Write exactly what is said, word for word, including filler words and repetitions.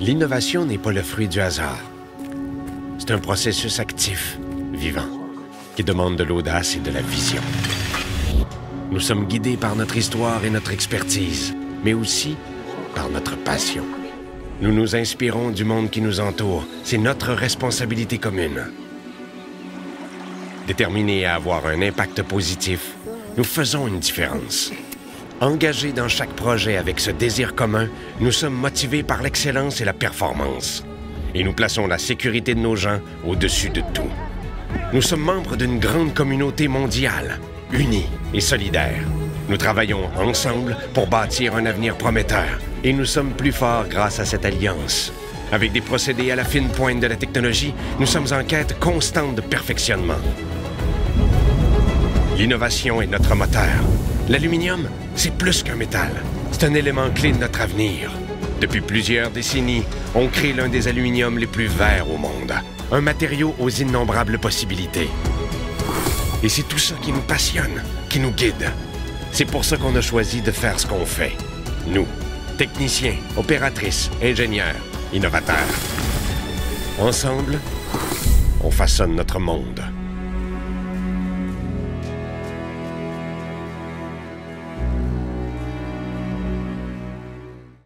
L'innovation n'est pas le fruit du hasard. C'est un processus actif, vivant, qui demande de l'audace et de la vision. Nous sommes guidés par notre histoire et notre expertise, mais aussi par notre passion. Nous nous inspirons du monde qui nous entoure. C'est notre responsabilité commune. Déterminés à avoir un impact positif, nous faisons une différence. Engagés dans chaque projet avec ce désir commun, nous sommes motivés par l'excellence et la performance. Et nous plaçons la sécurité de nos gens au-dessus de tout. Nous sommes membres d'une grande communauté mondiale, unie et solidaire. Nous travaillons ensemble pour bâtir un avenir prometteur. Et nous sommes plus forts grâce à cette alliance. Avec des procédés à la fine pointe de la technologie, nous sommes en quête constante de perfectionnement. L'innovation est notre moteur. L'aluminium, c'est plus qu'un métal. C'est un élément clé de notre avenir. Depuis plusieurs décennies, on crée l'un des aluminiums les plus verts au monde. Un matériau aux innombrables possibilités. Et c'est tout ça qui nous passionne, qui nous guide. C'est pour ça qu'on a choisi de faire ce qu'on fait. Nous, techniciens, opératrices, ingénieurs, innovateurs. Ensemble, on façonne notre monde.